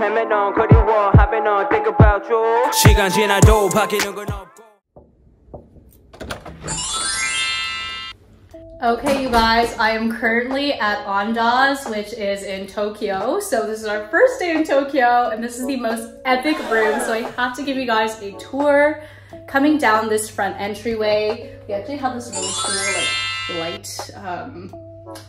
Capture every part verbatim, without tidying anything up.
Okay, you guys, I am currently at Andaz, which is in Tokyo. So this is our first day in Tokyo, and this is the most epic room. So I have to give you guys a tour. Coming down this front entryway, we actually have this really cool like light um,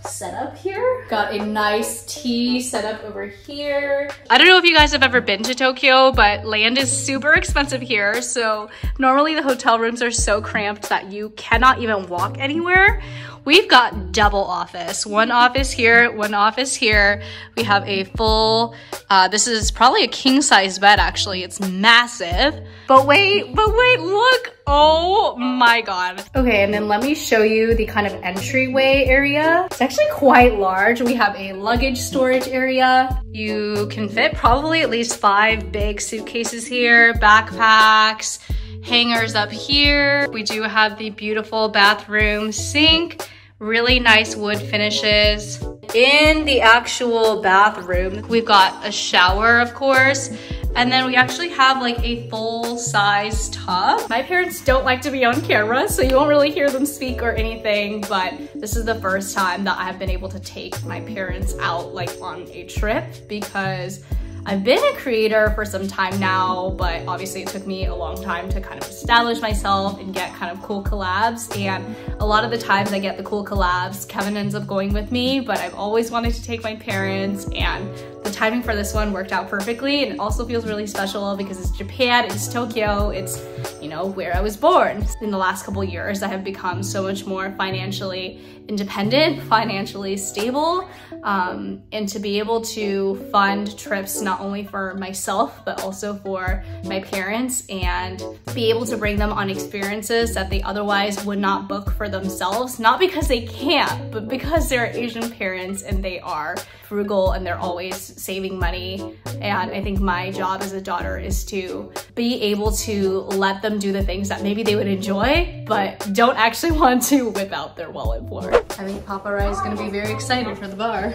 setup here. Got a nice tea setup over here. I don't know if you guys have ever been to Tokyo, but land is super expensive here. So normally the hotel rooms are so cramped that you cannot even walk anywhere. We've got double office, one office here, one office here. We have a full, uh, this is probably a king size bed actually, it's massive. But wait, but wait, look, oh my God. Okay, and then let me show you the kind of entryway area. It's actually quite large. We have a luggage storage area. You can fit probably at least five big suitcases here, backpacks, hangers up here. We do have the beautiful bathroom sink, really nice wood finishes. In the actual bathroom, we've got a shower, of course, and then we actually have like a full-size tub. My parents don't like to be on camera, so you won't really hear them speak or anything, but this is the first time that I've been able to take my parents out like on a trip, because I've been a creator for some time now, but obviously it took me a long time to kind of establish myself and get kind of cool collabs. And a lot of the times I get the cool collabs, Kevin ends up going with me, but I've always wanted to take my parents, and the timing for this one worked out perfectly. And it also feels really special because it's Japan, it's Tokyo, it's, you know, where I was born. In the last couple years, I have become so much more financially independent, financially stable, um, and to be able to fund trips not only for myself, but also for my parents, and be able to bring them on experiences that they otherwise would not book for themselves, not because they can't, but because they're Asian parents and they are frugal and they're always saving money. And I think my job as a daughter is to be able to let them do the things that maybe they would enjoy, but don't actually want to whip out their wallet for. I think Papa Rai is gonna be very excited for the bar.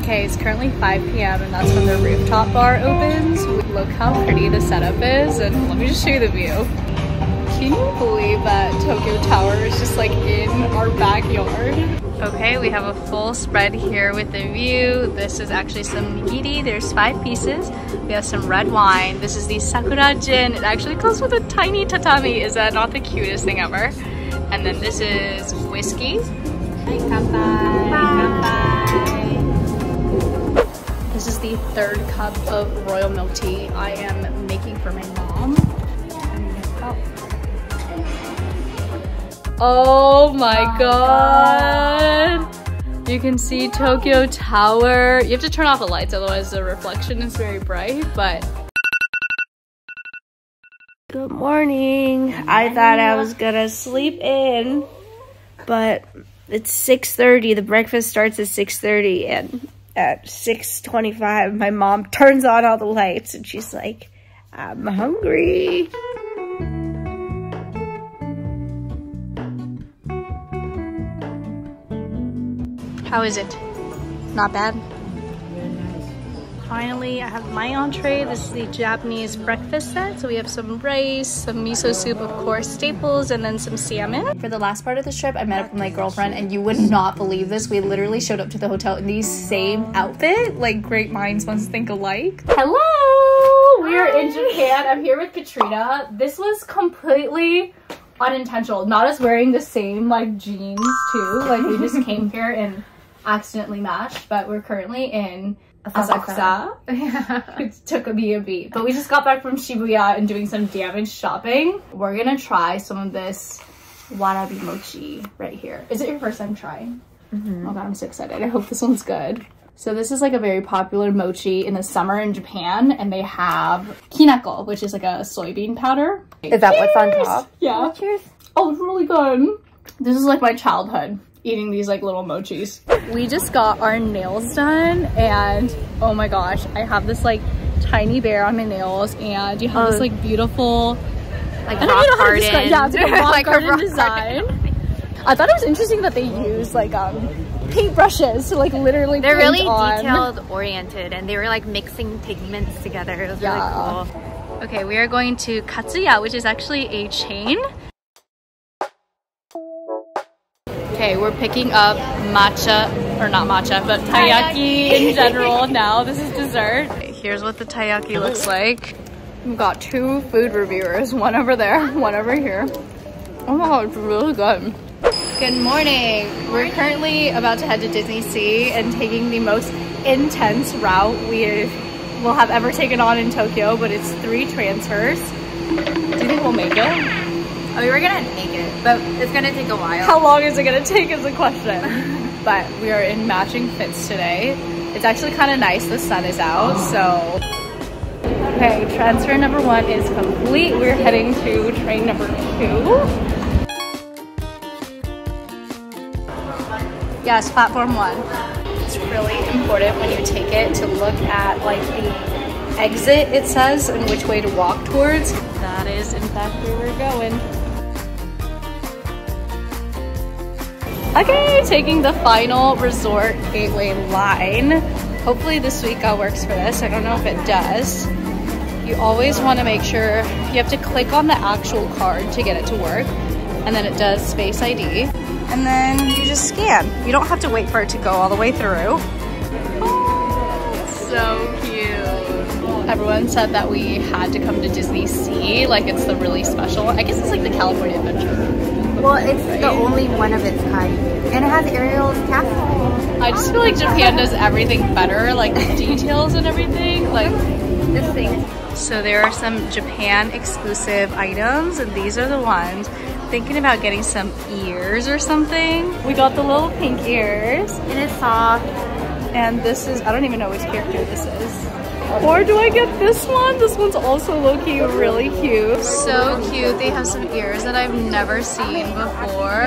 Okay, it's currently five p m and that's when the rooftop bar opens. Look how pretty the setup is, and let me just show you the view. Can you believe that Tokyo Tower is just like in our backyard? Okay, we have a full spread here with the view. This is actually some nigiri, there's five pieces. We have some red wine. This is the sakura gin. It actually comes with a tiny tatami. Is that not the cutest thing ever? And then this is whiskey. Hi, kanpai. Kanpai. This is the third cup of royal milk tea I am making for my mom. Oh my God! You can see Tokyo Tower. You have to turn off the lights, otherwise the reflection is very bright, but... Good morning! I thought I was gonna sleep in, but it's six thirty. The breakfast starts at six thirty, and at six twenty-five, my mom turns on all the lights, and she's like, I'm hungry. How is it? Not bad. Finally, I have my entree. This is the Japanese breakfast set. So we have some rice, some miso soup, of course, staples, and then some salmon. For the last part of this trip, I met up with my girlfriend, and you would not believe this. We literally showed up to the hotel in the same outfit. Like, great minds once think alike. Hello! We are in Japan. I'm here with Katrina. This was completely unintentional. Not us wearing the same, like, jeans, too. Like, we just came here and accidentally matched, but we're currently in Asakusa. Yeah. It took me a beat, but we just got back from Shibuya and doing some damage shopping. We're gonna try some of this Warabi mochi right here. Is it your first time trying? Mm-hmm. Oh God, I'm so excited. I hope this one's good. So this is like a very popular mochi in the summer in Japan, and they have kinako, which is like a soybean powder. Is that cheers! What's on top? Yeah. Oh, cheers. Oh, it's really good. This is like my childhood, eating these like little mochis. We just got our nails done, and oh my gosh, I have this like tiny bear on my nails, and you have um, this like beautiful, like, I don't know how to describe. Yeah, it's like a rock garden design. I thought it was interesting that they use like um pink brushes, so like literally they're really on. Detailed oriented, and they were like mixing pigments together. It was yeah. really cool. Okay, we are going to Katsuya, which is actually a chain. Okay, we're picking up matcha, or not matcha, but taiyaki in general now. This is dessert. Okay, here's what the taiyaki looks like. We've got two food reviewers, one over there, one over here. Oh my god, it's really good. Good morning. We're currently about to head to Disney Sea and taking the most intense route we will have ever taken on in Tokyo, but it's three transfers. Do you think we'll make it? I mean, we're gonna make it, but it's gonna take a while. How long is it gonna take is the question. But we are in matching fits today. It's actually kind of nice, the sun is out, so. Okay, transfer number one is complete. We're heading to train number two. Yes, platform one. It's really important when you take it to look at like the exit, it says, and which way to walk towards. That is in fact where we're going. Okay, taking the final resort gateway line. Hopefully the Suica works for this. I don't know if it does. You always want to make sure you have to click on the actual card to get it to work. And then it does Face I D. And then you just scan. You don't have to wait for it to go all the way through. Oh, so cute. Everyone said that we had to come to Disney Sea. Like, it's the really special. I guess it's like the California Adventure. Well, it's right. The only one of its kind. And it has Ariel's castle. I just feel like Japan does everything better, like the details and everything. Like this thing. So there are some Japan exclusive items, and these are the ones. Thinking about getting some ears or something. We got the little pink ears. And it's soft. And this is, I don't even know which character this is. Or do I get this one? This one's also low-key really cute. So cute. They have some ears that I've never seen before.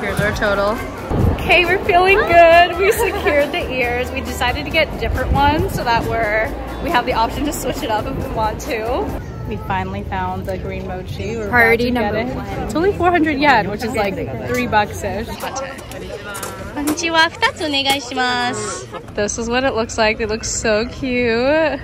Here's our total. Okay, we're feeling good. We secured the ears. We decided to get different ones so that we're we have the option to switch it up if we want to. We finally found the green mochi. We're Priority number it. one. It's only four hundred yen, which is like three bucks-ish. This is what it looks like. It looks so cute.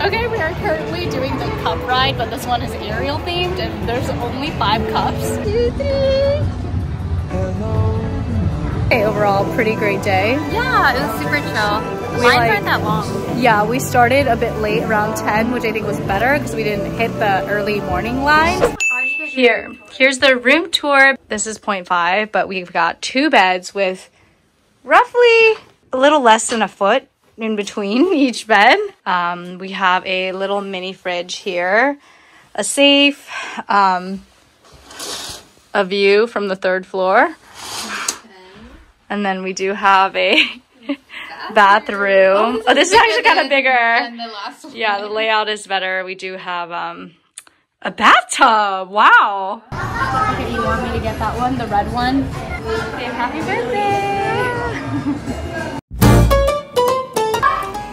Okay, we are currently doing the cup ride, but this one is Ariel themed and there's only five cups. Two, three. Okay, overall, pretty great day. Yeah, it was super chill. We Mine like, weren't that long. Yeah, we started a bit late, around ten, which I think was better because we didn't hit the early morning lines. Here, here's the room tour. This is point five, but we've got two beds with roughly a little less than a foot in between each bed. Um, we have a little mini fridge here, a safe, um, a view from the third floor. And then we do have a... bathroom. Oh, this is actually kind of bigger. And the last one. Yeah, the layout is better. We do have um a bathtub. Wow. Okay, you want me to get that one, the red one? Okay, happy birthday.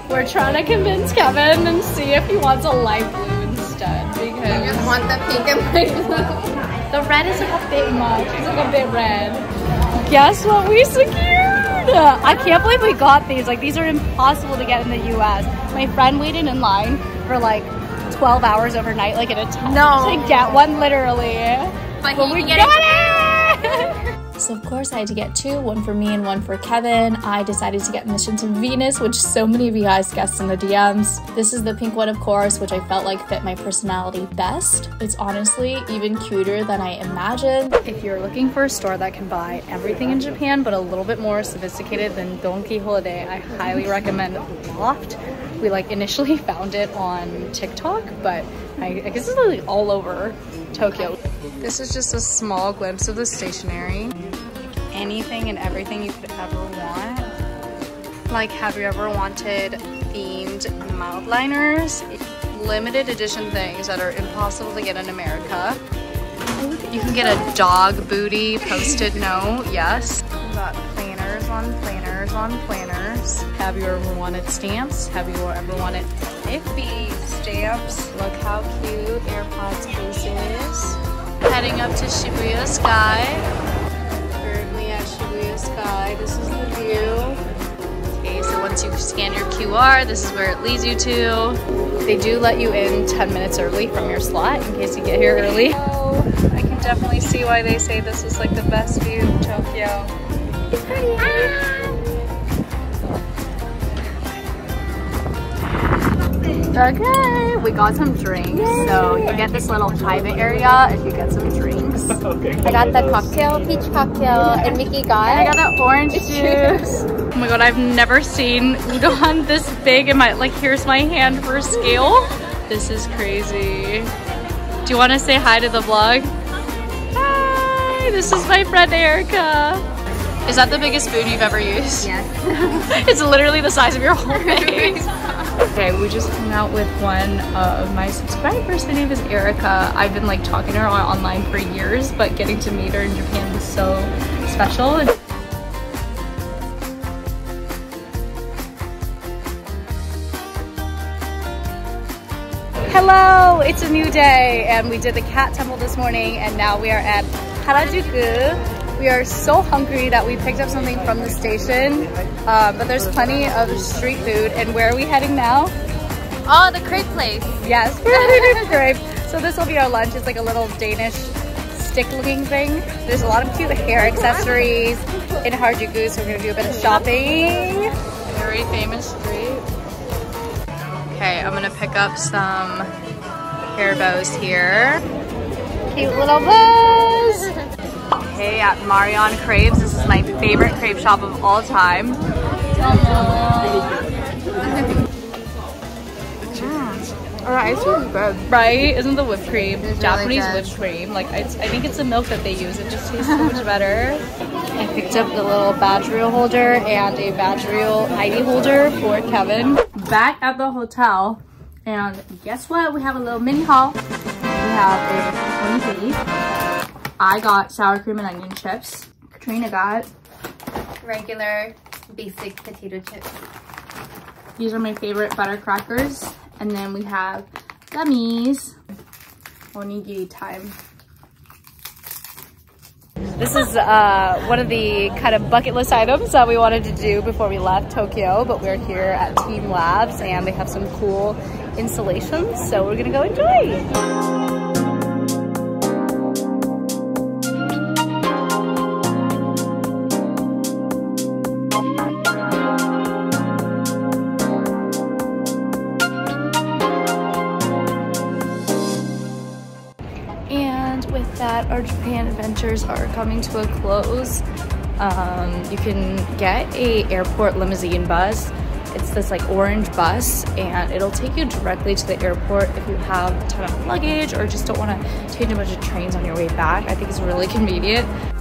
We're trying to convince Kevin and see if he wants a light blue instead because I just want the pink and blue. The red is like a bit much. It's like a bit red. Guess what we secured? I can't believe we got these. Like, these are impossible to get in the U S. My friend waited in line for like twelve hours overnight, like in a tent no. to get one, literally. But, but we get got it! it! So of course I had to get two, one for me and one for Kevin. I decided to get Mission to Venus, which so many of you guys guessed in the D Ms. This is the pink one, of course, which I felt like fit my personality best. It's honestly even cuter than I imagined. If you're looking for a store that can buy everything in Japan, but a little bit more sophisticated than Don Quixote, I highly recommend Loft. We like initially found it on TikTok, but I, I guess it's really all over Tokyo. This is just a small glimpse of the stationery. Anything and everything you could ever want. Like, have you ever wanted themed mouth liners? Limited edition things that are impossible to get in America. You can get a dog booty post-it note, yes. Got planners on planners on planners. Have you ever wanted stamps? Have you ever wanted iffy stamps? Look how cute AirPods case is. Heading up to Shibuya Sky. Currently at Shibuya Sky. This is the view. Okay, so once you scan your Q R, this is where it leads you to. They do let you in ten minutes early from your slot in case you get here early. I can definitely see why they say this is like the best view of Tokyo. It's pretty. Ah. Okay, we got some drinks. Yay. So you get this little private area if you get some drinks. Okay, I got the cocktail, peach cocktail, and Mickey got. And I got the orange juice. Oh my god, I've never seen udon this big in my like. Here's my hand for scale. This is crazy. Do you want to say hi to the vlog? Hi, this is my friend Erica. Is that the biggest spoon you've ever used? Yes. It's literally the size of your whole face. Okay, we just hung out with one of my subscribers. Her name is Erica. I've been like talking to her online for years, but getting to meet her in Japan was so special. Hello, it's a new day, and we did the cat temple this morning, and now we are at Harajuku. We are so hungry that we picked up something from the station, uh, but there's plenty of street food. And where are we heading now? Oh, the crepe place. Yes, we're heading to crepe. So this will be our lunch. It's like a little Danish stick-looking thing. There's a lot of cute hair accessories in Harajuku, so we're gonna do a bit of shopping. Very famous street. Okay, I'm gonna pick up some hair bows here. Cute little bows! Okay, at Marion Craves. This is my favorite crepe shop of all time. Mm. Our ice cream is good. Right? Isn't the whipped cream? It's Japanese really whipped cream. Like, it's, I think it's the milk that they use. It just tastes so much better. I picked up the little badge reel holder and a badge reel I D holder for Kevin. Back at the hotel, and guess what? We have a little mini haul. We have a twenty-three. I got sour cream and onion chips. Katrina got regular basic potato chips. These are my favorite butter crackers. And then we have gummies. Onigiri time. This is uh, one of the kind of bucket list items that we wanted to do before we left Tokyo, but we're here at Team Labs and they have some cool installations, so we're gonna go enjoy. Our Japan adventures are coming to a close. Um, you can get a airport limousine bus. It's this like orange bus and it'll take you directly to the airport if you have a ton of luggage or just don't want to change a bunch of trains on your way back. I think it's really convenient.